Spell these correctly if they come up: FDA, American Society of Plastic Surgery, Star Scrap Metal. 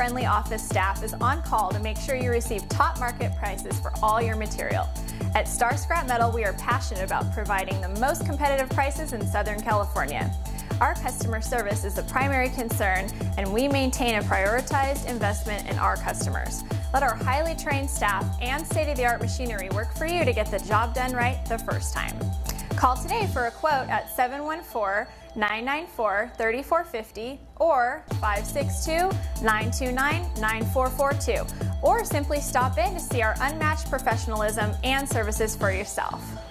friendly office staff is on call to make sure you receive top market prices for all your material. At Star Scrap Metal, we are passionate about providing the most competitive prices in Southern California. Our customer service is the primary concern, and we maintain a prioritized investment in our customers. Let our highly trained staff and state-of-the-art machinery work for you to get the job done right the first time. Call today for a quote at 714-994-3450 or 562-929-9442, or simply stop in to see our unmatched professionalism and services for yourself.